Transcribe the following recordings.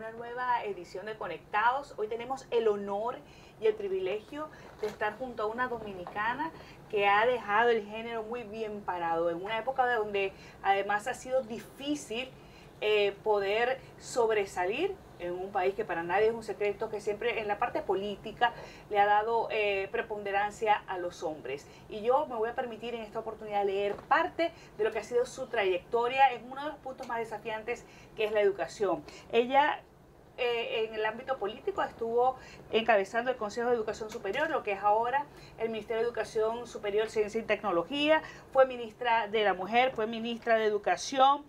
una nueva edición de Conectados. Hoy tenemos el honor y el privilegio de estar junto a una dominicana que ha dejado el género muy bien parado, en una época donde además ha sido difícil poder sobresalir en un país que para nadie es un secreto, que siempre en la parte política le ha dado preponderancia a los hombres. Y yo me voy a permitir en esta oportunidad leer parte de lo que ha sido su trayectoria en uno de los puntos más desafiantes, que es la educación. Ella en el ámbito político estuvo encabezando el Consejo de Educación Superior, lo que es ahora el Ministerio de Educación Superior, Ciencia y Tecnología. Fue ministra de la Mujer, fue ministra de Educación,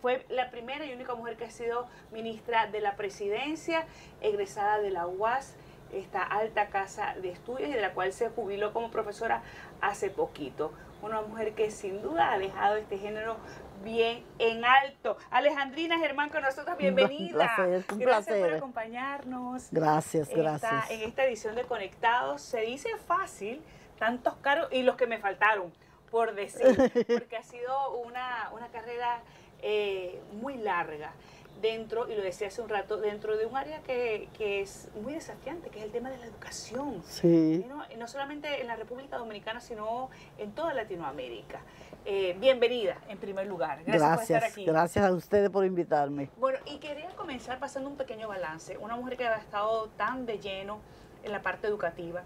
fue la primera y única mujer que ha sido ministra de la Presidencia, egresada de la UAS, esta alta casa de estudios, y de la cual se jubiló como profesora hace poquito. Una mujer que sin duda ha dejado este género bien en alto. Alejandrina Germán con nosotros, bienvenida. Un placer. Gracias por acompañarnos. Gracias. En esta edición de Conectados, se dice fácil, tantos caros y los que me faltaron, por decir, porque ha sido una carrera muy larga dentro, y lo decía hace un rato, dentro de un área que es muy desafiante, que es el tema de la educación. Sí. No solamente en la República Dominicana, sino en toda Latinoamérica. Bienvenida, en primer lugar. Gracias por estar aquí. Gracias a ustedes por invitarme. Bueno, y quería comenzar pasando un pequeño balance. Una mujer que ha estado tan de lleno en la parte educativa.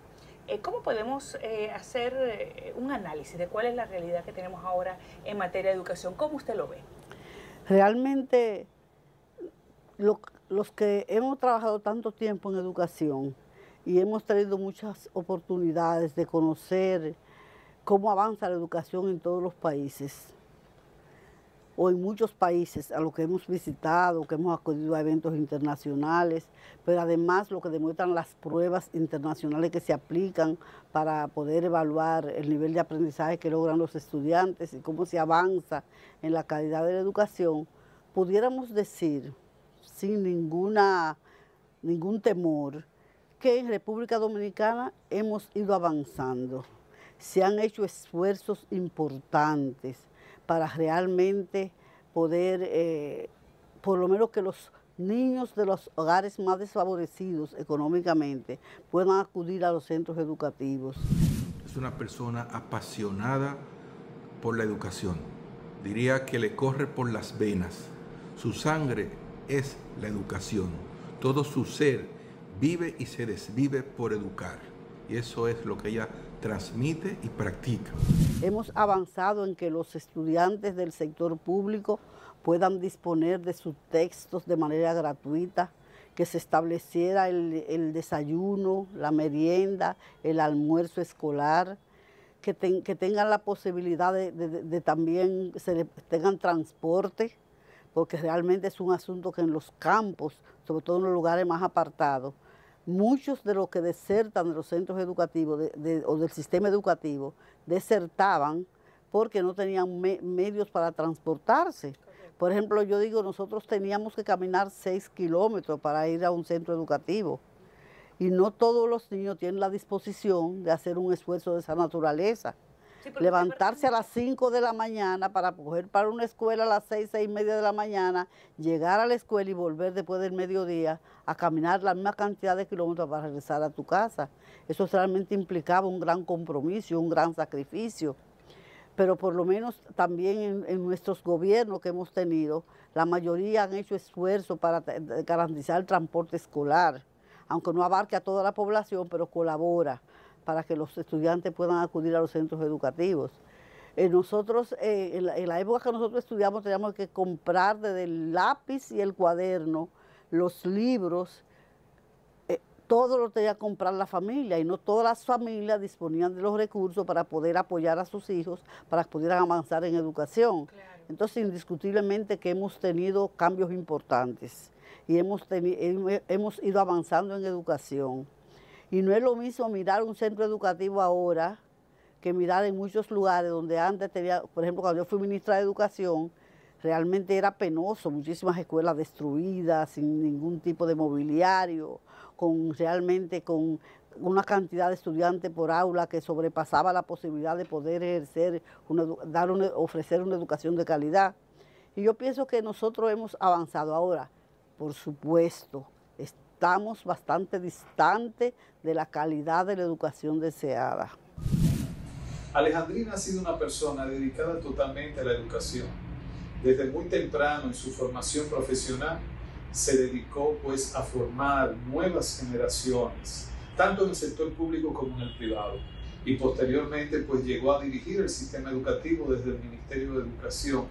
¿Cómo podemos hacer un análisis de cuál es la realidad que tenemos ahora en materia de educación? ¿Cómo usted lo ve? Realmente, los que hemos trabajado tanto tiempo en educación y hemos tenido muchas oportunidades de conocer cómo avanza la educación en todos los países, o en muchos países a los que hemos visitado, que hemos acudido a eventos internacionales, pero además lo que demuestran las pruebas internacionales que se aplican para poder evaluar el nivel de aprendizaje que logran los estudiantes y cómo se avanza en la calidad de la educación, pudiéramos decir sin ningún temor, que en República Dominicana hemos ido avanzando. Se han hecho esfuerzos importantes para realmente poder, por lo menos que los niños de los hogares más desfavorecidos económicamente puedan acudir a los centros educativos. Es una persona apasionada por la educación. Diría que le corre por las venas. Su sangre es la educación. Todo su ser vive y se desvive por educar. Y eso es lo que ella transmite y practica. Hemos avanzado en que los estudiantes del sector público puedan disponer de sus textos de manera gratuita, que se estableciera el desayuno, la merienda, el almuerzo escolar, que tengan la posibilidad de también tengan transporte, porque realmente es un asunto que en los campos, sobre todo en los lugares más apartados, muchos de los que desertan de los centros educativos o del sistema educativo, desertaban porque no tenían medios para transportarse. Por ejemplo, yo digo, nosotros teníamos que caminar 6 kilómetros para ir a un centro educativo, y no todos los niños tienen la disposición de hacer un esfuerzo de esa naturaleza. Sí, levantarse a las 5 de la mañana para coger para una escuela a las 6, 6 y media de la mañana, llegar a la escuela y volver después del mediodía a caminar la misma cantidad de kilómetros para regresar a tu casa. Eso realmente implicaba un gran compromiso, un gran sacrificio. Pero por lo menos también en nuestros gobiernos que hemos tenido, la mayoría han hecho esfuerzo para garantizar el transporte escolar, aunque no abarque a toda la población, pero colabora para que los estudiantes puedan acudir a los centros educativos. Nosotros, en la época que nosotros estudiamos, teníamos que comprar desde el lápiz y el cuaderno, los libros, todo lo tenía que comprar la familia, y no todas las familias disponían de los recursos para poder apoyar a sus hijos, para que pudieran avanzar en educación. Claro. Entonces, indiscutiblemente que hemos tenido cambios importantes, y hemos ido avanzando en educación. Y no es lo mismo mirar un centro educativo ahora que mirar en muchos lugares donde antes tenía, por ejemplo, cuando yo fui ministra de Educación, realmente era penoso, muchísimas escuelas destruidas, sin ningún tipo de mobiliario, con una cantidad de estudiantes por aula que sobrepasaba la posibilidad de poder ejercer, ofrecer una educación de calidad. Y yo pienso que nosotros hemos avanzado ahora. por supuesto, estamos bastante distantes de la calidad de la educación deseada. Alejandrina ha sido una persona dedicada totalmente a la educación. Desde muy temprano en su formación profesional se dedicó pues a formar nuevas generaciones, tanto en el sector público como en el privado. Y posteriormente pues llegó a dirigir el sistema educativo desde el Ministerio de Educación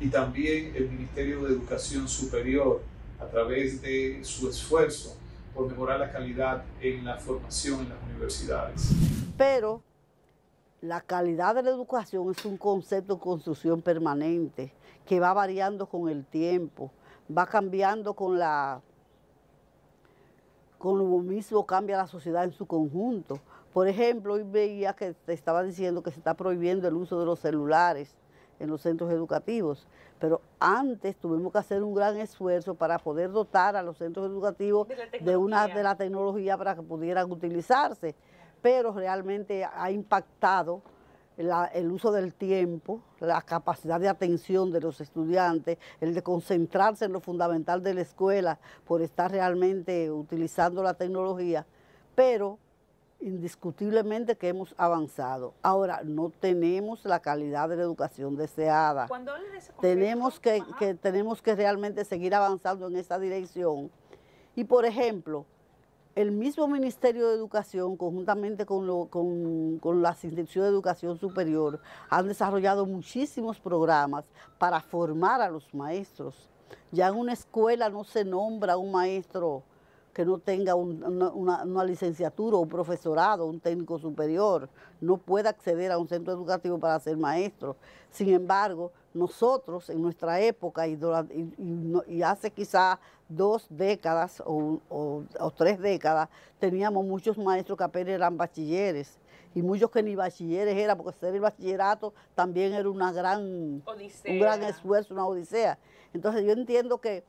y también el Ministerio de Educación Superior, a través de su esfuerzo por mejorar la calidad en la formación en las universidades. Pero la calidad de la educación es un concepto de construcción permanente que va variando con el tiempo, va cambiando con lo mismo cambia la sociedad en su conjunto. Por ejemplo, hoy veía que te estaba diciendo que se está prohibiendo el uso de los celulares en los centros educativos, pero antes tuvimos que hacer un gran esfuerzo para poder dotar a los centros educativos de la tecnología para que pudieran utilizarse, pero realmente ha impactado el uso del tiempo, la capacidad de atención de los estudiantes, el de concentrarse en lo fundamental de la escuela por estar realmente utilizando la tecnología, pero indiscutiblemente que hemos avanzado. Ahora, no tenemos la calidad de la educación deseada. Tenemos que realmente seguir avanzando en esa dirección. Y, por ejemplo, el mismo Ministerio de Educación, conjuntamente con las instituciones de educación superior, han desarrollado muchísimos programas para formar a los maestros. Ya en una escuela no se nombra un maestro que no tenga una licenciatura, un profesorado, un técnico superior, no pueda acceder a un centro educativo para ser maestro. Sin embargo, nosotros en nuestra época y hace quizá 2 décadas o 3 décadas, teníamos muchos maestros que apenas eran bachilleres y muchos que ni bachilleres eran, porque hacer el bachillerato también era una gran odisea, un gran esfuerzo, una odisea. Entonces yo entiendo que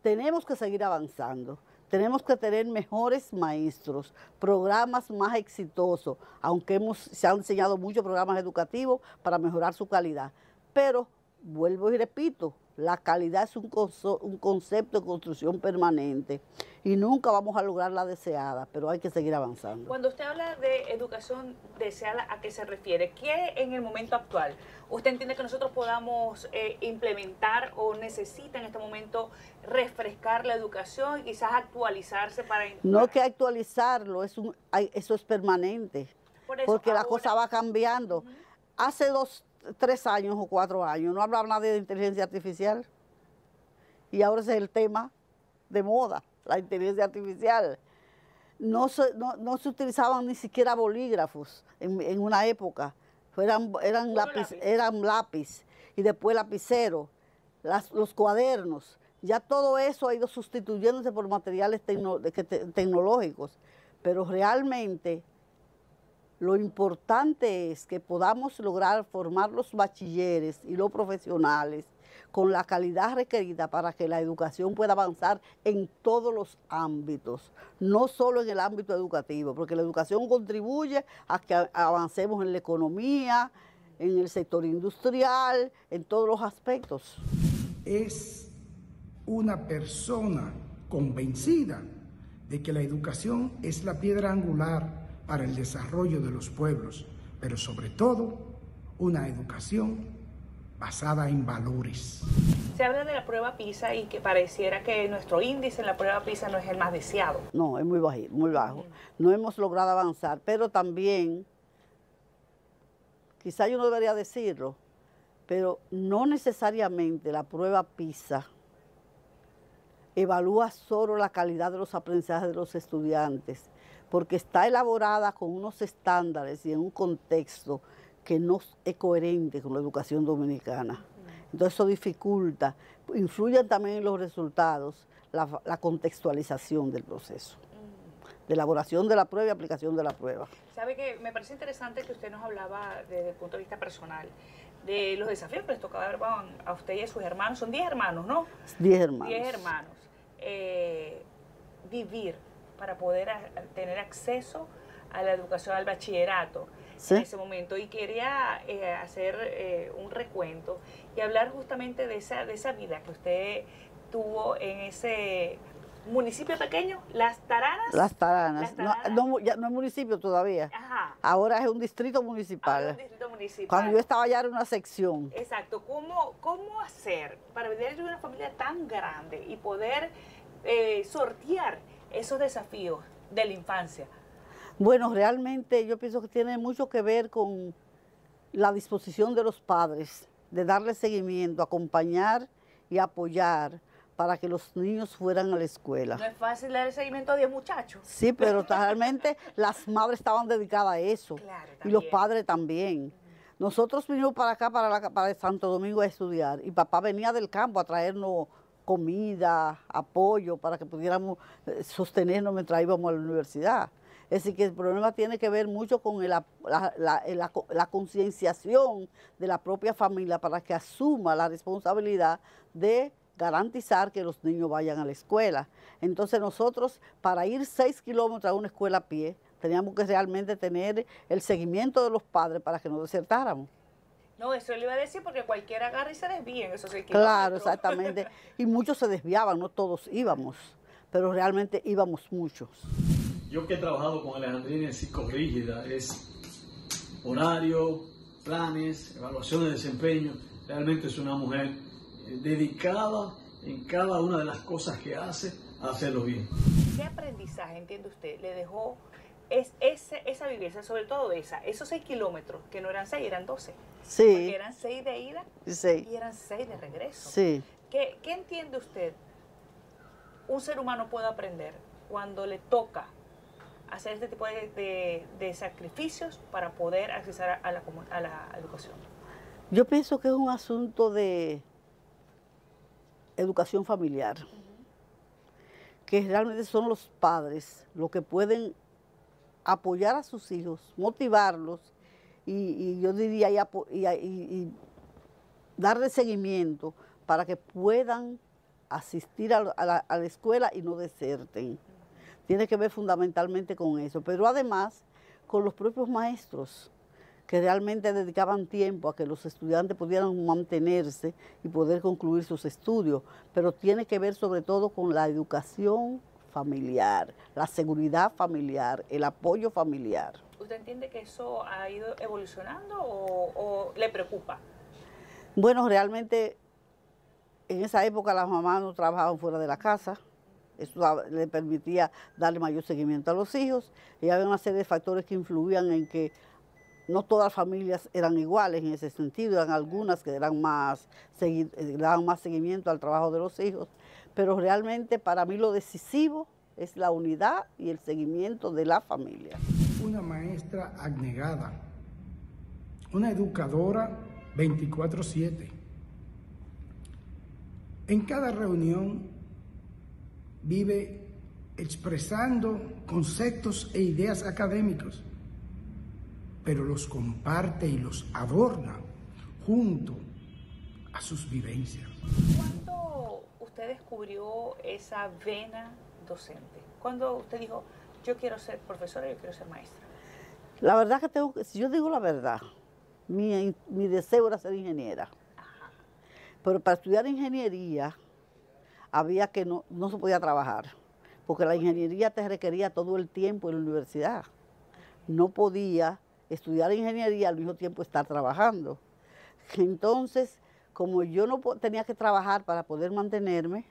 tenemos que seguir avanzando. Tenemos que tener mejores maestros, programas más exitosos, aunque se han enseñado muchos programas educativos para mejorar su calidad. Pero, vuelvo y repito, la calidad es un concepto de construcción permanente y nunca vamos a lograr la deseada, pero hay que seguir avanzando. Cuando usted habla de educación deseada, ¿a qué se refiere? ¿Qué en el momento actual usted entiende que nosotros podamos implementar o necesita en este momento refrescar la educación y quizás actualizarse para... No hay que actualizarlo, eso es permanente, por eso, porque ahora la cosa va cambiando. Uh-huh. Hace 2, 3 años o 4 años no hablaba nadie de inteligencia artificial y ahora ese es el tema de moda, la inteligencia artificial. No se utilizaban ni siquiera bolígrafos en una época. Eran lápiz y después lapicero, los cuadernos. Ya todo eso ha ido sustituyéndose por materiales tecnológicos. Pero realmente lo importante es que podamos lograr formar los bachilleres y los profesionales con la calidad requerida para que la educación pueda avanzar en todos los ámbitos, no solo en el ámbito educativo, porque la educación contribuye a que avancemos en la economía, en el sector industrial, en todos los aspectos. Es una persona convencida de que la educación es la piedra angular para el desarrollo de los pueblos, pero sobre todo una educación basada en valores. Se habla de la prueba PISA y que pareciera que nuestro índice en la prueba PISA no es el más deseado. No, es muy bajo. No hemos logrado avanzar, pero también, quizá yo no debería decirlo, pero no necesariamente la prueba PISA evalúa solo la calidad de los aprendizajes de los estudiantes, porque está elaborada con unos estándares y en un contexto que no es coherente con la educación dominicana. Entonces eso dificulta, influye también en los resultados la contextualización del proceso, de elaboración de la prueba y aplicación de la prueba. Sabe que me parece interesante que usted nos hablaba desde el punto de vista personal de los desafíos que les tocaba a usted y a sus hermanos. Son 10 hermanos, ¿no? 10 hermanos. 10 hermanos. Vivir para poder tener acceso a la educación, al bachillerato. ¿Sí? En ese momento, y quería hacer un recuento y hablar justamente de esa vida que usted estuvo en ese municipio pequeño, Las Taranas. Las Taranas. Las Taranas. No, no, ya no es municipio todavía. Ajá. Ahora es un distrito municipal. Ahora es un distrito municipal. Cuando yo estaba allá era una sección. Exacto. ¿Cómo hacer para venir de una familia tan grande y poder sortear esos desafíos de la infancia? Bueno, realmente yo pienso que tiene mucho que ver con la disposición de los padres, de darle seguimiento, acompañar y apoyar para que los niños fueran a la escuela. No es fácil dar el seguimiento a 10 muchachos. Sí, pero realmente las madres estaban dedicadas a eso, claro, y los padres también. Nosotros vinimos para acá, para Santo Domingo, a estudiar, y papá venía del campo a traernos comida, apoyo, para que pudiéramos sostenernos mientras íbamos a la universidad. Es decir, que el problema tiene que ver mucho con la concienciación de la propia familia para que asuma la responsabilidad de garantizar que los niños vayan a la escuela. Entonces nosotros, para ir 6 kilómetros a una escuela a pie, teníamos que realmente tener el seguimiento de los padres para que no desertáramos. No, eso le iba a decir, porque cualquiera agarra y se desvía en esos 6 kilómetros. Claro, exactamente. Y muchos se desviaban, no todos íbamos, pero realmente íbamos muchos. Yo que he trabajado con Alejandrina en psicorrígida, es horario, planes, evaluación de desempeño. Realmente es una mujer dedicada en cada una de las cosas que hace a hacerlo bien. ¿Qué aprendizaje, entiende usted, le dejó esa vivencia, sobre todo esos 6 kilómetros, que no eran 6, eran 12? Sí. Porque eran 6 de ida, sí, y eran 6 de regreso. Sí. ¿Qué entiende usted un ser humano puede aprender cuando le toca hacer este tipo de sacrificios para poder accesar a la educación? Yo pienso que es un asunto de educación familiar, que realmente son los padres los que pueden apoyar a sus hijos, motivarlos y yo diría y darle seguimiento para que puedan asistir a la escuela y no deserten. Tiene que ver fundamentalmente con eso, pero además con los propios maestros, que realmente dedicaban tiempo a que los estudiantes pudieran mantenerse y poder concluir sus estudios, pero tiene que ver sobre todo con la educación familiar, la seguridad familiar, el apoyo familiar. ¿Usted entiende que eso ha ido evolucionando o le preocupa? Bueno, realmente en esa época las mamás no trabajaban fuera de la casa. Eso le permitía darle mayor seguimiento a los hijos, y había una serie de factores que influían en que no todas las familias eran iguales en ese sentido, eran algunas que daban más seguimiento al trabajo de los hijos, pero realmente para mí lo decisivo es la unidad y el seguimiento de la familia. Una maestra abnegada, una educadora 24/7. En cada reunión vive expresando conceptos e ideas académicos, pero los comparte y los adorna junto a sus vivencias. ¿Cuándo usted descubrió esa vena docente? ¿Cuándo usted dijo, yo quiero ser profesora, yo quiero ser maestra? La verdad que si yo digo la verdad, mi deseo era ser ingeniera. Ajá. Pero para estudiar ingeniería había que no se podía trabajar, porque la ingeniería te requería todo el tiempo en la universidad. No podía estudiar ingeniería al mismo tiempo estar trabajando. Entonces, como yo no tenía que trabajar para poder mantenerme,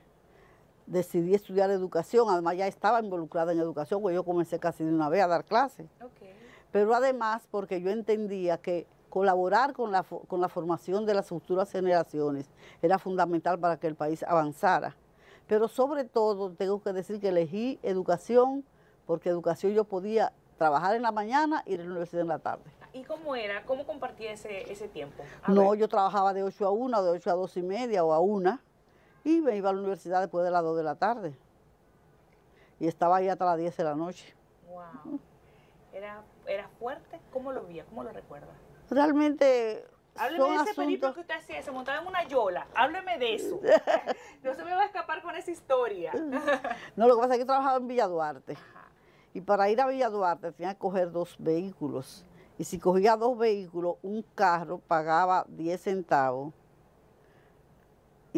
decidí estudiar educación. Además, ya estaba involucrada en educación, porque yo comencé casi de una vez a dar clases. Okay. Pero además, porque yo entendía que colaborar con la formación de las futuras generaciones era fundamental para que el país avanzara. Pero sobre todo tengo que decir que elegí educación, porque educación yo podía trabajar en la mañana y ir a la universidad en la tarde. ¿Y cómo era? ¿Cómo compartía ese tiempo? Yo trabajaba de 8 a 1, de 8 a 2 y media o a 1, y me iba a la universidad después de las 2 de la tarde. Y estaba ahí hasta las 10 de la noche. Wow. ¿Era fuerte? ¿Cómo lo veía? ¿Cómo lo recuerda? Realmente hábleme de ese peligro que usted hacía, se montaba en una yola, hábleme de eso. No se me va a escapar con esa historia. No, lo que pasa es que yo trabajaba en Villa Duarte. Ajá. Y para ir a Villa Duarte tenía que coger 2 vehículos. Y si cogía 2 vehículos, un carro pagaba 10 centavos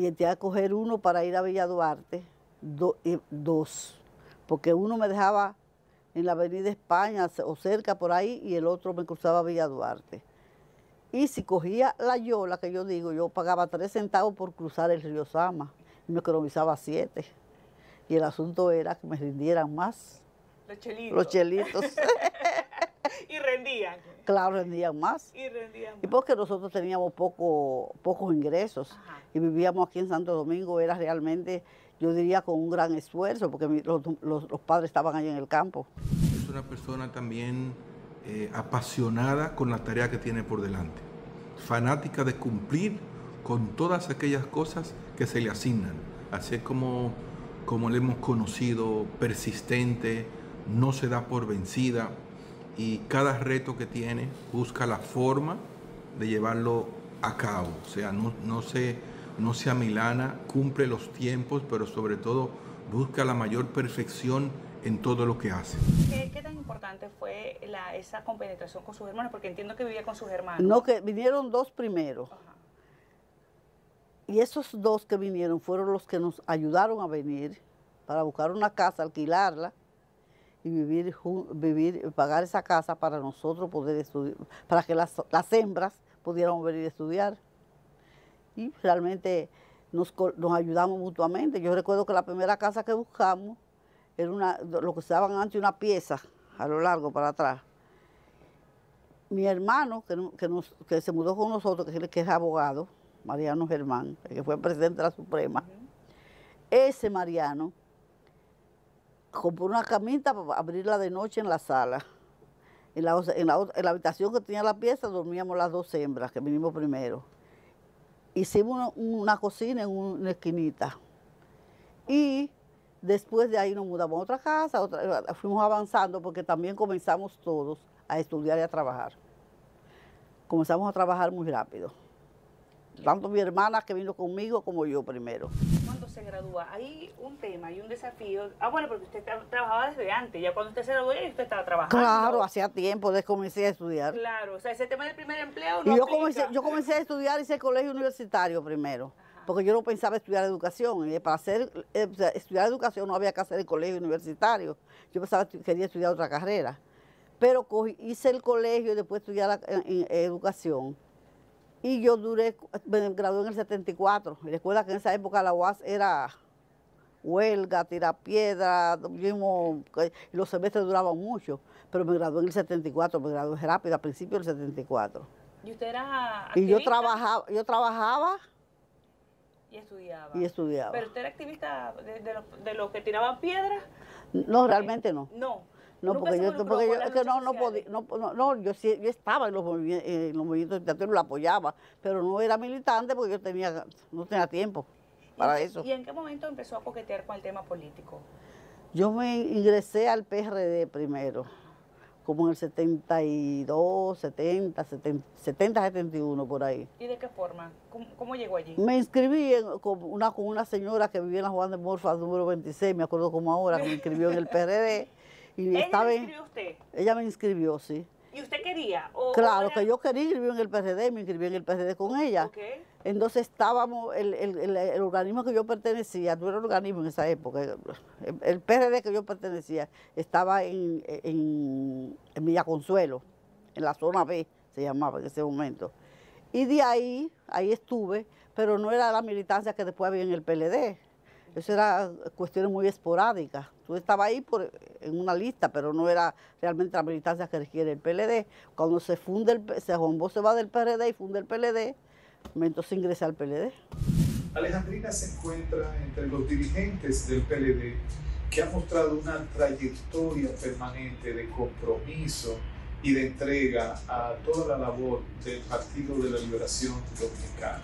y tenía que coger uno para ir a Villa Duarte, dos, porque uno me dejaba en la avenida España o cerca por ahí y el otro me cruzaba a Villa Duarte. Y si cogía la yola, que yo digo, yo pagaba 3 centavos por cruzar el río Sama y me economizaba 7. Y el asunto era que me rindieran más. Los chelitos. Los chelitos. Y rendían. Claro, rendían más. Y rendían más. Y porque nosotros teníamos pocos ingresos. Ajá. Y vivíamos aquí en Santo Domingo, era realmente, yo diría, con un gran esfuerzo, porque los padres estaban allí en el campo. Es una persona también apasionada con la tarea que tiene por delante, fanática de cumplir con todas aquellas cosas que se le asignan. Así es como le hemos conocido, persistente, no se da por vencida y cada reto que tiene busca la forma de llevarlo a cabo. O sea, no se amilana, cumple los tiempos, pero sobre todo busca la mayor perfección en todo lo que hace. ¿Qué tan importante fue esa compenetración con sus hermanos? Porque entiendo que vivía con sus hermanos. No, que vinieron dos primero. Ajá. Y esos dos que vinieron fueron los que nos ayudaron a venir para buscar una casa, alquilarla y pagar esa casa para nosotros poder estudiar, para que las hembras pudieran venir a estudiar. Y realmente nos ayudamos mutuamente. Yo recuerdo que la primera casa que buscamos era lo que usaban antes, una pieza a lo largo para atrás. Mi hermano, que se mudó con nosotros, que es abogado, Mariano Germán, que fue presidente de la Suprema, ese Mariano compró una camita para abrirla de noche en la sala. En la habitación que tenía la pieza dormíamos las dos hembras, que vinimos primero. Hicimos una cocina en una esquinita y después de ahí nos mudamos a otra casa, fuimos avanzando porque también comenzamos todos a estudiar y a trabajar. Comenzamos a trabajar muy rápido, tanto mi hermana que vino conmigo como yo primero. Cuando se gradúa hay un tema y un desafío. Ah, bueno, porque usted trabajaba desde antes, ya cuando usted se graduó usted estaba trabajando. Claro, hacía tiempo de comencé a estudiar. Claro, o sea, ese tema del primer empleo no aplica. Yo comencé a estudiar, hice el colegio universitario primero. Ajá. Porque yo no pensaba estudiar educación, y para estudiar educación no había que hacer el colegio universitario. Yo pensaba que quería estudiar otra carrera, pero hice el colegio y después estudié en educación. Y yo me gradué en el 74. Recuerda que en esa época la UAS era huelga, tirapiedra, los semestres duraban mucho. Pero me gradué en el 74, me gradué rápido, a principios del 74. ¿Y usted era activista? Y yo trabajaba. Y estudiaba. ¿Pero usted era activista de los que tiraban piedras? No, realmente no. No. No, porque yo estaba en los movimientos dictatorios, lo apoyaba, pero no era militante porque yo no tenía tiempo para eso. ¿Y en qué momento empezó a coquetear con el tema político? Yo me ingresé al PRD primero, como en el 72, 70, 71, por ahí. ¿Y de qué forma? ¿Cómo llegó allí? Me inscribí con una señora que vivía en la Juan de Morfa, número 26, me acuerdo como ahora, que me inscribió en el PRD. ¿Ella me inscribió usted? Ella me inscribió, sí. ¿Y usted quería? Claro, que yo quería inscribirme en el PRD, me inscribí en el PRD con ella. Okay. Entonces estábamos, el organismo que yo pertenecía, no era organismo en esa época, el PRD que yo pertenecía estaba en Villa Consuelo, en la zona B se llamaba en ese momento. Y de ahí estuve, pero no era la militancia que después había en el PLD. Eso era cuestiones muy esporádicas. Tú estabas ahí en una lista, pero no era realmente la militancia que requiere el PLD. Cuando Juan Bosch se va del PRD y funda el PLD, entonces ingresa al PLD. Alejandrina se encuentra entre los dirigentes del PLD que han mostrado una trayectoria permanente de compromiso y de entrega a toda la labor del Partido de la Liberación Dominicana.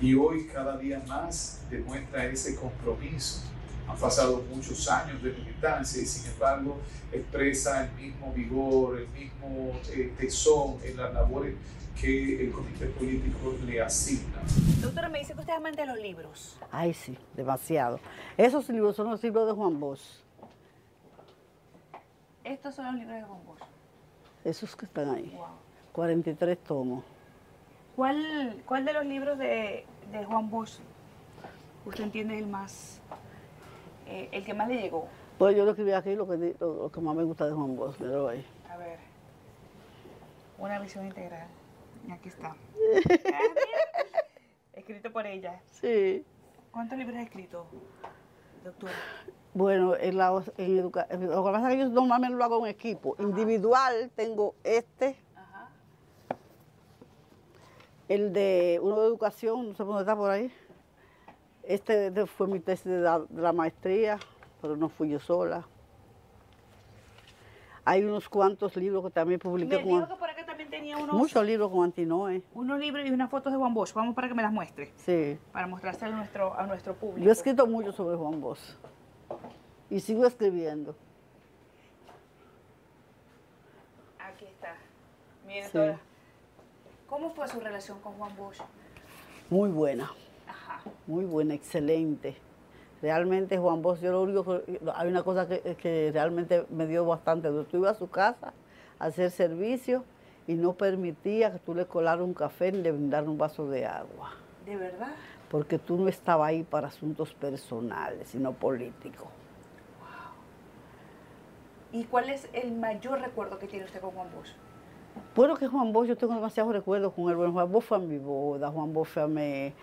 Y hoy cada día más demuestra ese compromiso. Han pasado muchos años de militancia y sin embargo expresa el mismo vigor, el mismo tesón en las labores que el comité político le asigna. Doctora, me dice que usted es amante de los libros. Ay, sí, demasiado. Esos libros son los libros de Juan Bosch. Estos son los libros de Juan Bosch. Esos que están ahí. Wow. 43 tomos. ¿Cuál de los libros de Juan Bosch usted entiende el que más le llegó? Pues yo lo que vi aquí, lo que más me gusta de Juan Bosch, míralo ahí. A ver, una visión integral. Aquí está. Escrito por ella. Sí. ¿Cuántos libros has escrito, doctora? Bueno, en educación, lo que pasa es que yo normalmente lo hago en equipo. Ajá. Individual tengo este. Ajá. El de uno de educación, no sé dónde está por ahí. Este fue mi tesis de la maestría, pero no fui yo sola. Hay unos cuantos libros que también publiqué. Me dijo que por acá también tenía unos... Muchos libros con Antinoe. Unos libros y unas fotos de Juan Bosch. Vamos para que me las muestre. Sí. Para mostrarse a nuestro público. Yo he escrito mucho sobre Juan Bosch. Y sigo escribiendo. Aquí está. Miren, sí. Toda... ¿Cómo fue su relación con Juan Bosch? Muy buena. Ajá. Muy buena, excelente. Realmente Juan Bosch, yo lo único que, hay una cosa que realmente me dio bastante duro. Tú ibas a su casa a hacer servicio y no permitía que tú le colaras un café ni le brindaras un vaso de agua. ¿De verdad? Porque tú no estabas ahí para asuntos personales, sino políticos. Wow. ¿Y cuál es el mayor recuerdo que tiene usted con Juan Bosch? Bueno, que Juan Bosch, yo tengo demasiados recuerdos con él. Bueno, Juan Bosch fue a mi boda, Juan Bosch me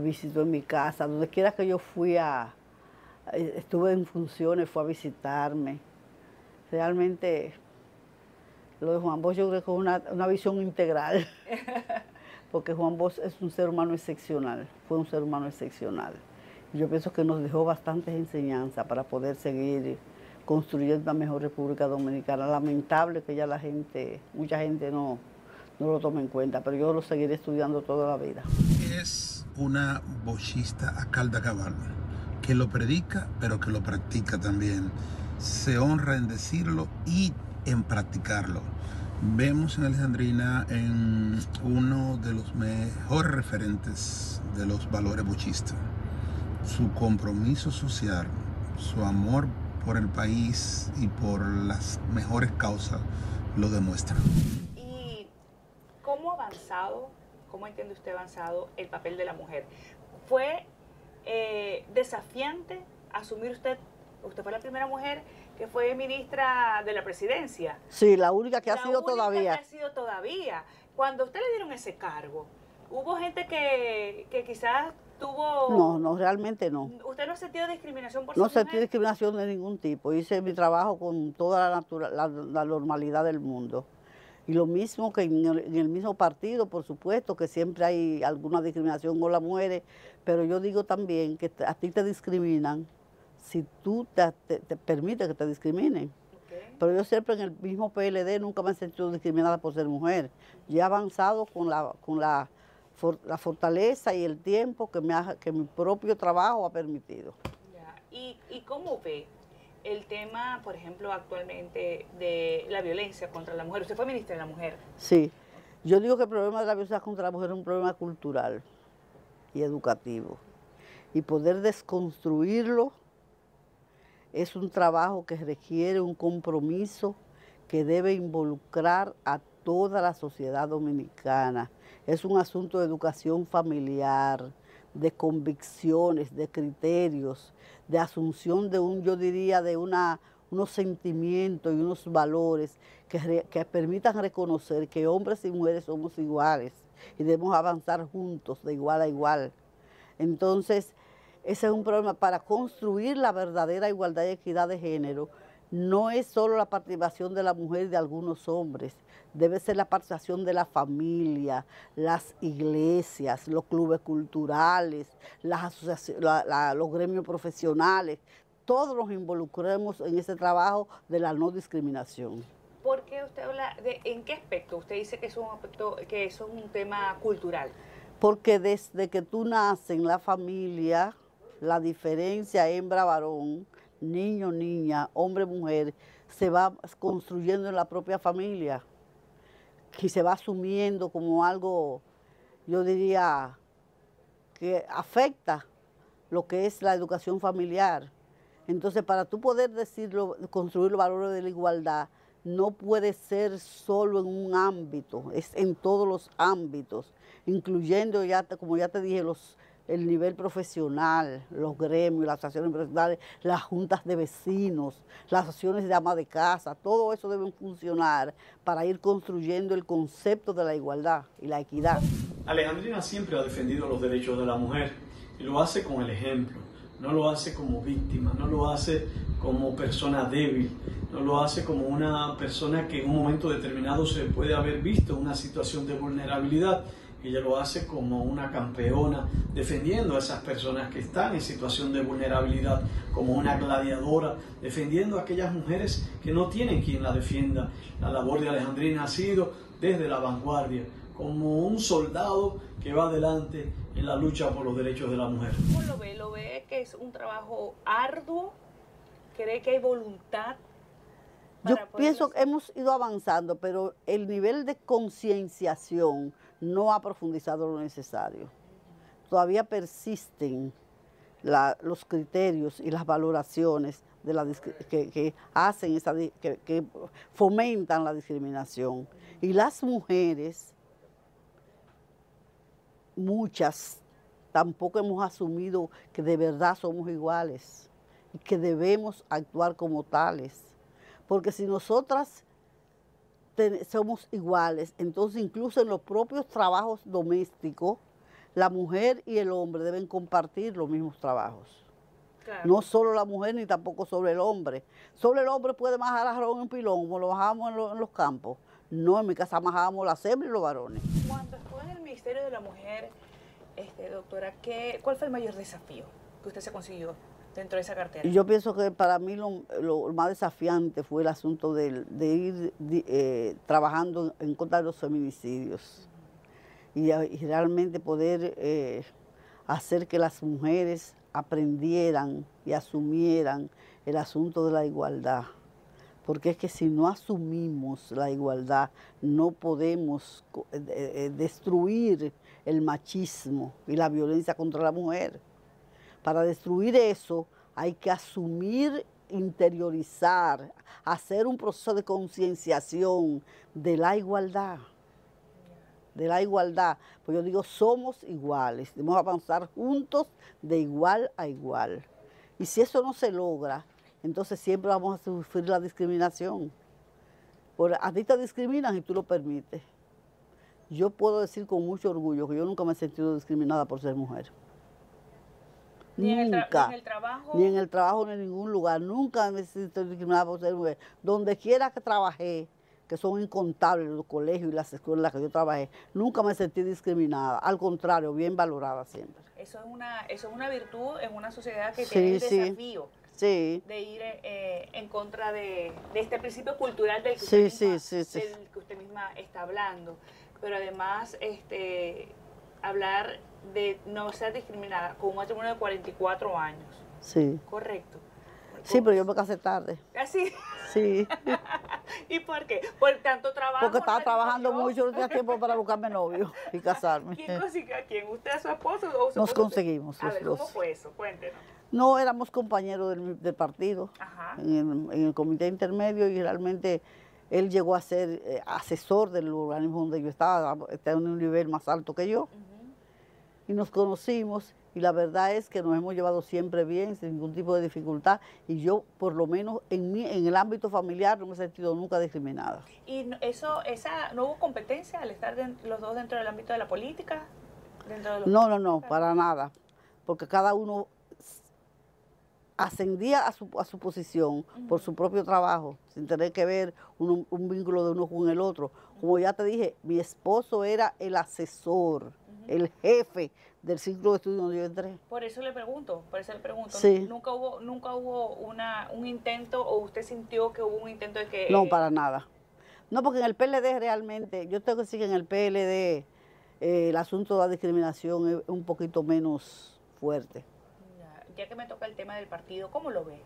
visitó en mi casa. Donde quiera que yo fui estuve en funciones, fue a visitarme. Realmente, lo de Juan Bosch yo creo que es una visión integral. Porque Juan Bosch es un ser humano excepcional, fue un ser humano excepcional. Yo pienso que nos dejó bastantes enseñanzas para poder seguir construyendo la mejor República Dominicana. Lamentable que ya mucha gente no lo tome en cuenta, pero yo lo seguiré estudiando toda la vida. Es una boschista a calda cabal, que lo predica, pero que lo practica también. Se honra en decirlo y en practicarlo. Vemos en Alejandrina en uno de los mejores referentes de los valores bochistas. Su compromiso social, su amor por el país y por las mejores causas lo demuestra. ¿Y cómo entiende usted avanzado el papel de la mujer? ¿Fue desafiante asumir usted fue la primera mujer que fue ministra de la presidencia? Sí, la única que ha sido todavía. Cuando usted le dieron ese cargo, ¿hubo gente que quizás tuvo...? No, realmente no. ¿Usted no sentido discriminación por su mujer? No sentí discriminación de ningún tipo. Hice mi trabajo con toda la normalidad del mundo. Y lo mismo que en el mismo partido, por supuesto, que siempre hay alguna discriminación con las mujeres. Pero yo digo también que a ti te discriminan si tú te permites que te discriminen. Okay. Pero yo siempre en el mismo PLD nunca me he sentido discriminada por ser mujer. Yo he avanzado con la fortaleza y el tiempo que mi propio trabajo ha permitido. Ya. ¿Y cómo ve el tema, por ejemplo, actualmente de la violencia contra la mujer? Usted fue ministra de la mujer. Sí. Yo digo que el problema de la violencia contra la mujer es un problema cultural y educativo. Y poder desconstruirlo es un trabajo que requiere un compromiso que debe involucrar a toda la sociedad dominicana. Es un asunto de educación familiar, de convicciones, de criterios, de asunción de unos sentimientos y unos valores que permitan reconocer que hombres y mujeres somos iguales y debemos avanzar juntos de igual a igual. Entonces, ese es un problema. Para construir la verdadera igualdad y equidad de género, no es solo la participación de la mujer y de algunos hombres, debe ser la participación de la familia, las iglesias, los clubes culturales, las asociaciones, los gremios profesionales. Todos nos involucremos en ese trabajo de la no discriminación. ¿Por qué usted habla en qué aspecto? Usted dice que es un tema cultural. Porque desde que tú naces en la familia, la diferencia hembra-varón, niño, niña, hombre, mujer, se va construyendo en la propia familia y se va asumiendo como algo, yo diría, que afecta lo que es la educación familiar. Entonces, para tú poder decirlo, construir los valores de la igualdad, no puede ser solo en un ámbito, es en todos los ámbitos, incluyendo, como ya te dije, los el nivel profesional, los gremios, las asociaciones profesionales, las juntas de vecinos, las asociaciones de ama de casa, todo eso deben funcionar para ir construyendo el concepto de la igualdad y la equidad. Alejandrina siempre ha defendido los derechos de la mujer y lo hace con el ejemplo, no lo hace como víctima, no lo hace como persona débil, no lo hace como una persona que en un momento determinado se puede haber visto en una situación de vulnerabilidad. Ella lo hace como una campeona, defendiendo a esas personas que están en situación de vulnerabilidad, como una gladiadora, defendiendo a aquellas mujeres que no tienen quien la defienda. La labor de Alejandrina ha sido desde la vanguardia, como un soldado que va adelante en la lucha por los derechos de la mujer. ¿Cómo lo ve? Lo ve que es un trabajo arduo, cree que hay voluntad. Yo pienso que hemos ido avanzando, pero el nivel de concienciación no ha profundizado lo necesario. Todavía persisten los criterios y las valoraciones de que fomentan la discriminación. Y las mujeres, muchas, tampoco hemos asumido que de verdad somos iguales y que debemos actuar como tales. Porque si nosotras somos iguales, entonces incluso en los propios trabajos domésticos, la mujer y el hombre deben compartir los mismos trabajos. Claro. No solo la mujer ni tampoco sobre el hombre. Sobre el hombre puede majar jarrón en pilón, como lo bajamos en los campos. No, en mi casa majábamos la cebra y los varones. Cuando estuvo en el Ministerio de la Mujer, doctora, ¿cuál fue el mayor desafío que usted se consiguió dentro de esa cartera? Yo pienso que para mí lo más desafiante fue el asunto de ir trabajando en contra de los feminicidios y realmente poder hacer que las mujeres aprendieran y asumieran el asunto de la igualdad. Porque es que si no asumimos la igualdad, no podemos destruir el machismo y la violencia contra la mujer. Para destruir eso hay que asumir, interiorizar, hacer un proceso de concienciación de la igualdad. De la igualdad, pues yo digo, somos iguales, debemos avanzar juntos de igual a igual. Y si eso no se logra, entonces siempre vamos a sufrir la discriminación. Porque a ti te discriminan y tú lo permites. Yo puedo decir con mucho orgullo que yo nunca me he sentido discriminada por ser mujer. Nunca, ni en el trabajo, ni en ningún lugar, nunca me siento discriminada por ser mujer. Donde quiera que trabajé, que son incontables los colegios y las escuelas en las que yo trabajé, nunca me sentí discriminada, al contrario, bien valorada siempre. Eso es una virtud en una sociedad que tiene el desafío de ir en contra de este principio cultural del que, del que usted misma está hablando, pero además hablar de no ser discriminada con un matrimonio de 44 años. Sí. Correcto. Sí, pero yo me casé tarde. ¿Así? Sí. ¿Y por qué? Por tanto trabajo. Porque estaba trabajando mucho, no tenía tiempo para buscarme novio y casarme. ¿Quién consiguió a quién? ¿Usted a su esposo o su Nos conseguimos los dos. ¿Cómo fue eso? Cuéntenos. No, éramos compañeros del partido. Ajá. En el comité intermedio y realmente él llegó a ser asesor del organismo donde yo estaba, está en un nivel más alto que yo. Y nos conocimos y la verdad es que nos hemos llevado siempre bien, sin ningún tipo de dificultad, y yo por lo menos en el ámbito familiar no me he sentido nunca discriminada. ¿Y no hubo competencia al estar los dos dentro del ámbito de la política? No, para nada, porque cada uno ascendía a su posición por su propio trabajo, sin tener que ver un vínculo de uno con el otro. Como ya te dije, mi esposo era el asesor, el jefe del ciclo de estudio donde yo entré. Por eso le pregunto. Sí. ¿Nunca hubo un intento o usted sintió que hubo un intento de que...? No, para nada. No, porque en el PLD realmente, yo tengo que decir que en el PLD el asunto de la discriminación es un poquito menos fuerte. Ya que me toca el tema del partido, ¿cómo lo ve,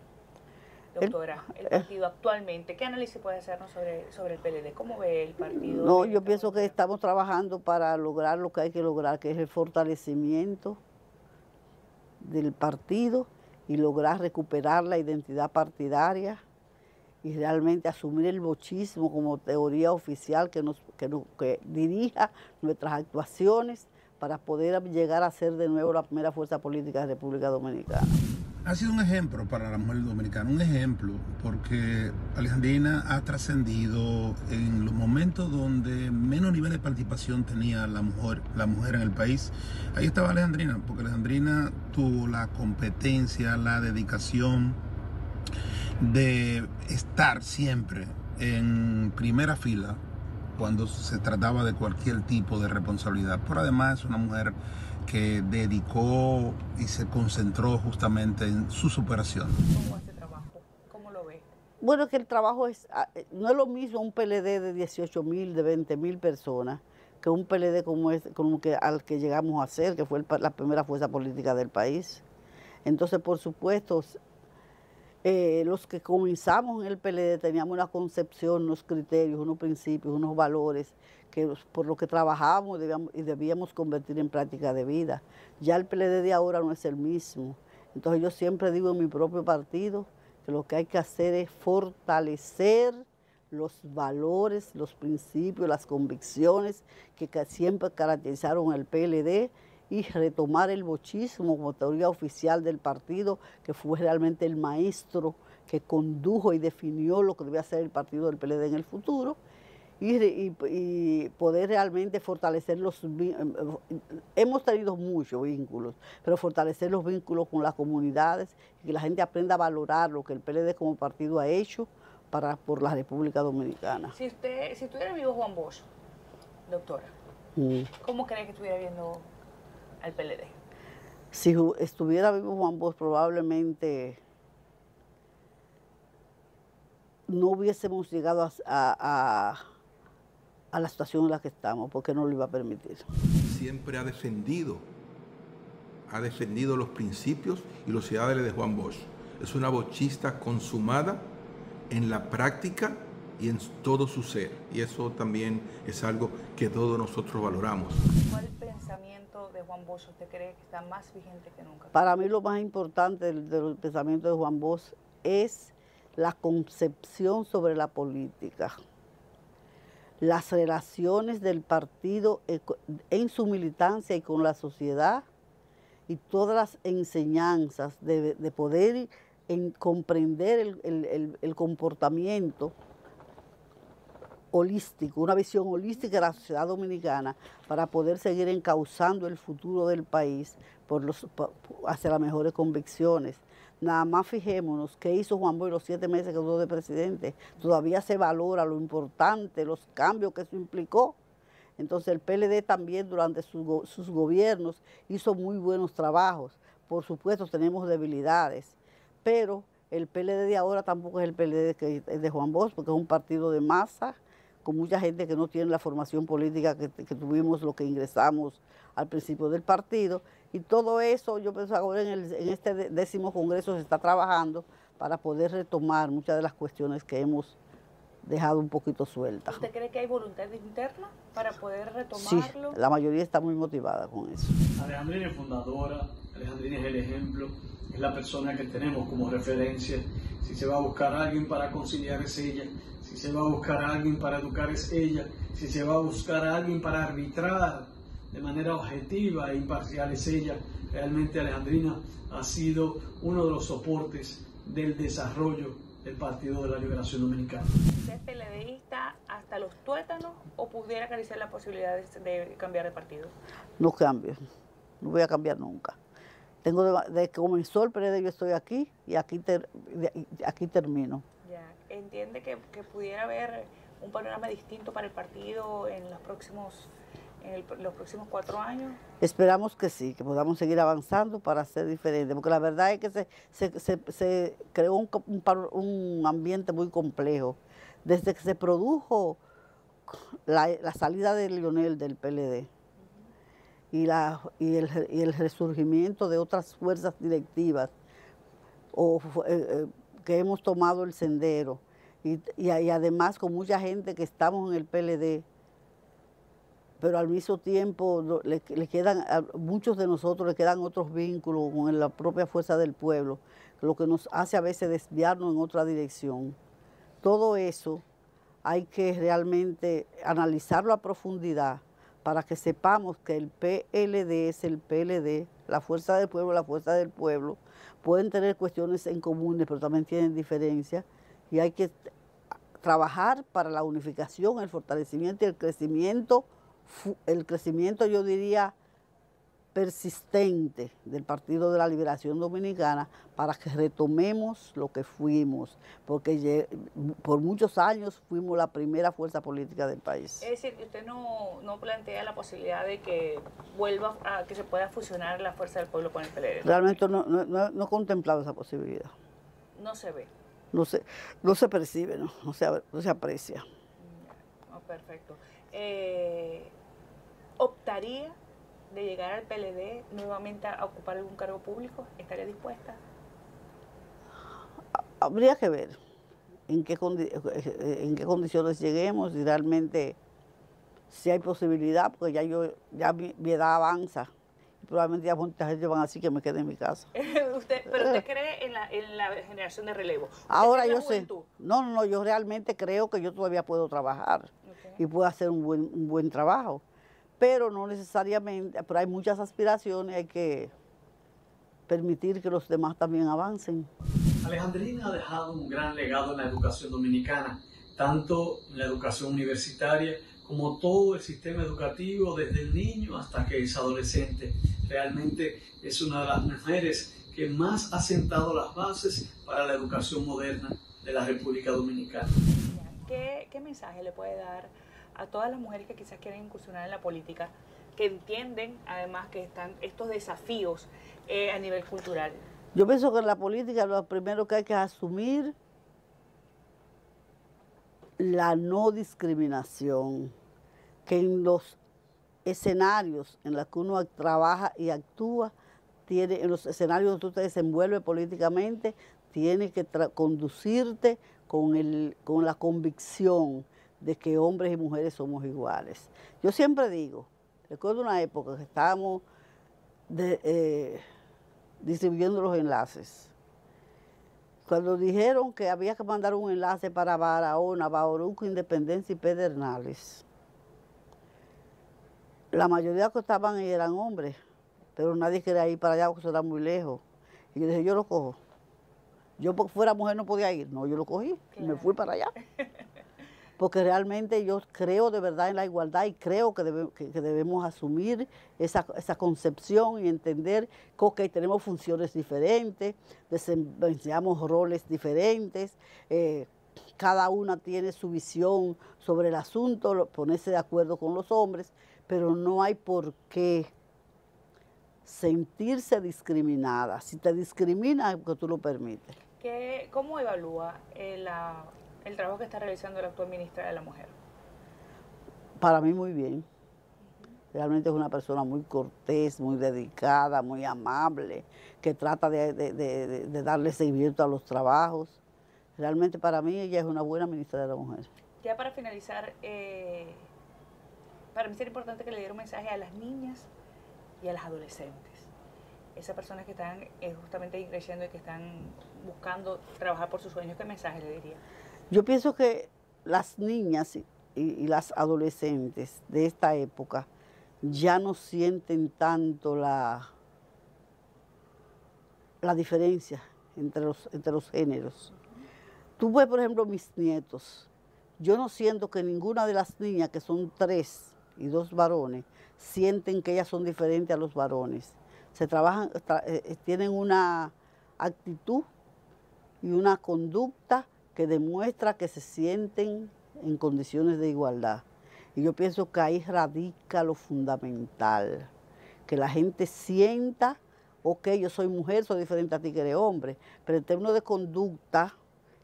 doctora? El partido actualmente, ¿qué análisis puede hacernos sobre el PLD? ¿Cómo ve el partido? No, yo pienso que estamos trabajando para lograr lo que hay que lograr, que es el fortalecimiento del partido y lograr recuperar la identidad partidaria y realmente asumir el bochismo como teoría oficial que dirija nuestras actuaciones para poder llegar a ser de nuevo la primera fuerza política de la República Dominicana. Ha sido un ejemplo para la mujer dominicana, un ejemplo, porque Alejandrina ha trascendido en los momentos donde menos nivel de participación tenía la mujer en el país. Ahí estaba Alejandrina, porque Alejandrina tuvo la competencia, la dedicación de estar siempre en primera fila cuando se trataba de cualquier tipo de responsabilidad. Pero además es una mujer que dedicó y se concentró justamente en su superación. ¿Cómo hace trabajo? ¿Cómo lo ve? Bueno, es que el trabajo no es lo mismo un PLD de 18.000, de 20.000 personas que un PLD como al que llegamos a ser, que fue la primera fuerza política del país. Entonces, por supuesto, los que comenzamos en el PLD teníamos una concepción, unos criterios, unos principios, unos valores que por lo que trabajábamos debíamos convertir en práctica de vida. Ya el PLD de ahora no es el mismo. Entonces yo siempre digo en mi propio partido que lo que hay que hacer es fortalecer los valores, los principios, las convicciones que siempre caracterizaron al PLD y retomar el bochismo como teoría oficial del partido, que fue realmente el maestro que condujo y definió lo que debía ser el partido del PLD en el futuro, y poder realmente fortalecer los vínculos. Hemos tenido muchos vínculos, pero fortalecer los vínculos con las comunidades y que la gente aprenda a valorar lo que el PLD como partido ha hecho por la República Dominicana. Si estuviera vivo Juan Bosch, doctora, ¿cómo cree que estuviera viendo al PLD? Si estuviera vivo Juan Bosch, probablemente no hubiésemos llegado a la situación en la que estamos, porque no lo iba a permitir. Siempre ha defendido los principios y los ideales de Juan Bosch. Es una bochista consumada en la práctica y en todo su ser. Y eso también es algo que todos nosotros valoramos. ¿Cuál pensamiento de Juan Bosch usted cree que está más vigente que nunca? Para mí lo más importante del pensamiento de Juan Bosch es la concepción sobre la política, las relaciones del partido en su militancia y con la sociedad, y todas las enseñanzas de poder comprender el comportamiento holístico, una visión holística de la sociedad dominicana para poder seguir encauzando el futuro del país hacia las mejores convicciones. Nada más fijémonos qué hizo Juan Bosch los 7 meses que duró de presidente. Todavía se valora lo importante, los cambios que eso implicó. Entonces el PLD también durante sus gobiernos hizo muy buenos trabajos. Por supuesto tenemos debilidades, pero el PLD de ahora tampoco es el PLD que es de Juan Bosch, porque es un partido de masa, con mucha gente que no tiene la formación política que tuvimos los que ingresamos al principio del partido. Y todo eso, yo pienso ahora en este 10º Congreso se está trabajando para poder retomar muchas de las cuestiones que hemos dejado un poquito sueltas. ¿Usted cree que hay voluntad interna para poder retomarlo? Sí, la mayoría está muy motivada con eso. Alejandrina es fundadora, Alejandrina es el ejemplo, es la persona que tenemos como referencia. Si se va a buscar a alguien para conciliar es ella, si se va a buscar a alguien para educar es ella, si se va a buscar a alguien para arbitrar de manera objetiva e imparcial es ella. Realmente Alejandrina ha sido uno de los soportes del desarrollo del Partido de la Liberación Dominicana. ¿Usted es PLDista hasta los tuétanos o pudiera acariciar las posibilidades de cambiar de partido? No cambio, no voy a cambiar nunca. Desde que comenzó el PLD yo estoy aquí y aquí termino. Ya. ¿Entiende que pudiera haber un panorama distinto para el partido en los próximos 4 años? Esperamos que sí, que podamos seguir avanzando para ser diferentes, porque la verdad es que se creó un ambiente muy complejo. Desde que se produjo la salida de Lionel del PLD, y el resurgimiento de otras fuerzas directivas que hemos tomado el sendero y además con mucha gente que estamos en el PLD, pero al mismo tiempo a muchos de nosotros le quedan otros vínculos con la propia Fuerza del Pueblo, lo que nos hace a veces desviarnos en otra dirección. Todo eso hay que realmente analizarlo a profundidad para que sepamos que el PLD es el PLD, la Fuerza del Pueblo, pueden tener cuestiones en comunes, pero también tienen diferencias, y hay que trabajar para la unificación, el fortalecimiento y el crecimiento yo diría persistente del Partido de la Liberación Dominicana, para que retomemos lo que fuimos, porque por muchos años fuimos la primera fuerza política del país. Es decir, usted no plantea la posibilidad de que vuelva a que se pueda fusionar la Fuerza del Pueblo con el PLD. Realmente no he contemplado esa posibilidad. No se ve. No se percibe, no se aprecia. Oh, perfecto. ¿Optaría de llegar al PLD nuevamente a ocupar algún cargo público? ¿Estaría dispuesta? Habría que ver en qué condiciones lleguemos y realmente si hay posibilidad, porque ya mi edad avanza. Probablemente ya muchas gente van así que me quede en mi casa. ¿Pero usted cree en la generación de relevo? Ahora yo sé. No, yo realmente creo que yo todavía puedo trabajar, okay, y puedo hacer un buen trabajo. Pero no necesariamente, pero hay muchas aspiraciones, hay que permitir que los demás también avancen. Alejandrina ha dejado un gran legado en la educación dominicana, tanto en la educación universitaria como todo el sistema educativo, desde el niño hasta que es adolescente. Realmente es una de las mujeres que más ha sentado las bases para la educación moderna de la República Dominicana. ¿Qué mensaje le puede dar a todas las mujeres que quizás quieren incursionar en la política, que entienden además que están estos desafíos a nivel cultural? Yo pienso que en la política lo primero que hay que asumir la no discriminación, que en los escenarios en los que uno trabaja y actúa, en los escenarios donde tú te desenvuelves políticamente, tiene que conducirte con la convicción de que hombres y mujeres somos iguales. Yo siempre digo, recuerdo una época que estábamos distribuyendo los enlaces. Cuando dijeron que había que mandar un enlace para Barahona, Bauruco, Independencia y Pedernales, la mayoría que estaban ahí eran hombres, pero nadie quería ir para allá porque eso era muy lejos. Y yo dije, yo lo cojo. Yo porque fuera mujer no podía ir. No, yo lo cogí, claro, y me fui para allá. Porque realmente yo creo de verdad en la igualdad y creo que debemos asumir esa concepción y entender que okay, tenemos funciones diferentes, desempeñamos roles diferentes, cada una tiene su visión sobre el asunto, ponerse de acuerdo con los hombres, pero no hay por qué sentirse discriminada. Si te discriminas, es porque tú lo permites. ¿Cómo evalúa el trabajo que está realizando la actual ministra de la Mujer? Para mí muy bien. Realmente es una persona muy cortés, muy dedicada, muy amable, que trata de darle seguimiento a los trabajos. Realmente para mí ella es una buena ministra de la Mujer. Ya para finalizar, para mí sería importante que le diera un mensaje a las niñas y a las adolescentes. Esas personas que están justamente creciendo y que están buscando trabajar por sus sueños, ¿qué mensaje le diría? Yo pienso que las niñas y las adolescentes de esta época ya no sienten tanto la diferencia entre los géneros. Tú ves, por ejemplo, mis nietos. Yo no siento que ninguna de las niñas, que son 3 y 2 varones, sienten que ellas son diferentes a los varones. Tienen una actitud y una conducta que demuestra que se sienten en condiciones de igualdad. Y yo pienso que ahí radica lo fundamental, que la gente sienta, ok, yo soy mujer, soy diferente a ti que eres hombre, pero en términos de conducta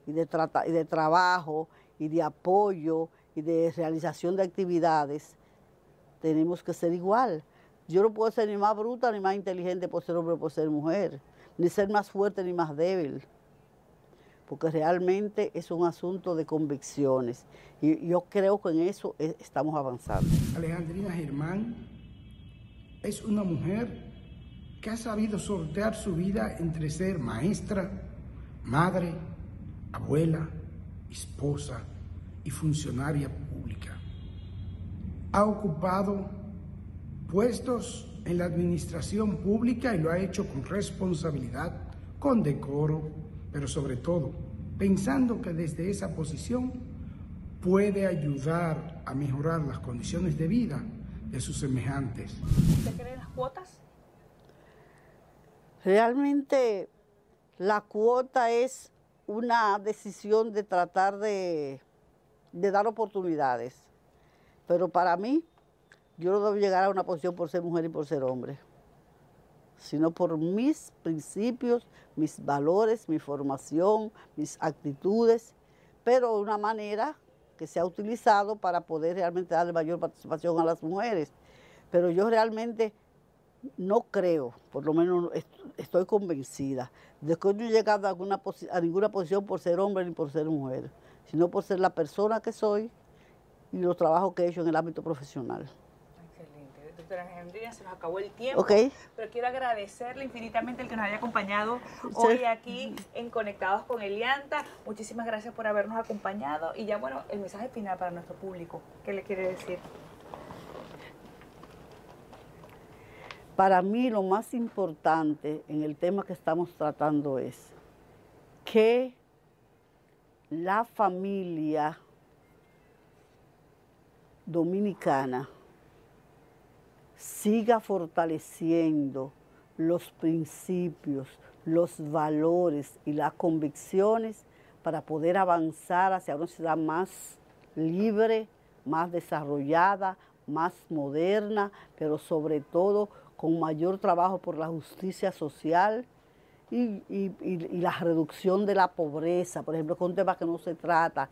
y de trabajo y de apoyo y de realización de actividades, tenemos que ser igual. Yo no puedo ser ni más bruta ni más inteligente por ser hombre o por ser mujer, ni ser más fuerte ni más débil, porque realmente es un asunto de convicciones y yo creo que en eso estamos avanzando. Alejandrina Germán es una mujer que ha sabido sortear su vida entre ser maestra, madre, abuela, esposa y funcionaria pública. Ha ocupado puestos en la administración pública y lo ha hecho con responsabilidad, con decoro, pero sobre todo pensando que desde esa posición puede ayudar a mejorar las condiciones de vida de sus semejantes. ¿Usted cree en las cuotas? Realmente la cuota es una decisión de tratar de dar oportunidades, pero para mí yo no debo llegar a una posición por ser mujer y por ser hombre, sino por mis principios, mis valores, mi formación, mis actitudes, pero de una manera que se ha utilizado para poder realmente darle mayor participación a las mujeres. Pero yo realmente no creo, por lo menos estoy convencida, de que no he llegado a ninguna posición por ser hombre ni por ser mujer, sino por ser la persona que soy y los trabajos que he hecho en el ámbito profesional. Doctora Alejandrina, se nos acabó el tiempo, okay, pero quiero agradecerle infinitamente el que nos haya acompañado hoy aquí en Conectados con Elianta. Muchísimas gracias por habernos acompañado y ya bueno, el mensaje final para nuestro público, ¿qué le quiere decir? Para mí lo más importante en el tema que estamos tratando es que la familia dominicana siga fortaleciendo los principios, los valores y las convicciones para poder avanzar hacia una ciudad más libre, más desarrollada, más moderna, pero sobre todo con mayor trabajo por la justicia social y la reducción de la pobreza, por ejemplo, con temas que no se trata,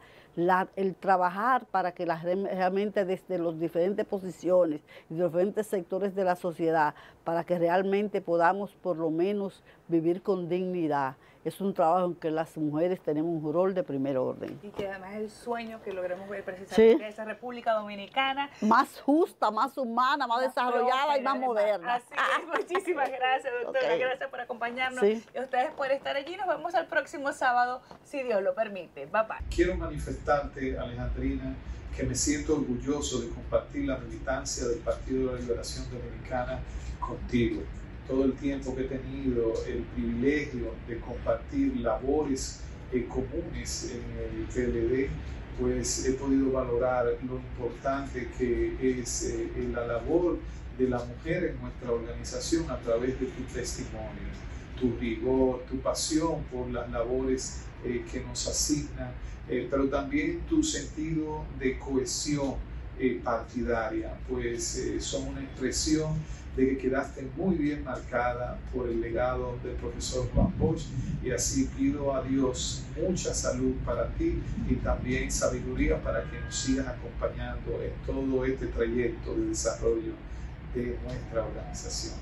el trabajar para que realmente desde las diferentes posiciones y diferentes sectores de la sociedad, para que realmente podamos por lo menos vivir con dignidad. Es un trabajo en que las mujeres tenemos un rol de primer orden. Y que además es el sueño que logramos ver precisamente de esa República Dominicana. Más justa, más humana, más desarrollada y más moderna. Así es, muchísimas gracias, doctora. Okay. Gracias por acompañarnos. Sí. Y a ustedes por estar allí. Nos vemos el próximo sábado, si Dios lo permite. Bye, bye. Quiero manifestarte, Alejandrina, que me siento orgulloso de compartir la militancia del Partido de la Liberación Dominicana contigo. Todo el tiempo que he tenido el privilegio de compartir labores comunes en el PLD, pues he podido valorar lo importante que es la labor de la mujer en nuestra organización a través de tu testimonio, tu rigor, tu pasión por las labores que nos asignan, pero también tu sentido de cohesión partidaria, pues son una expresión de que quedaste muy bien marcada por el legado del profesor Juan Bosch, y así pido a Dios mucha salud para ti y también sabiduría para que nos sigas acompañando en todo este trayecto de desarrollo de nuestra organización.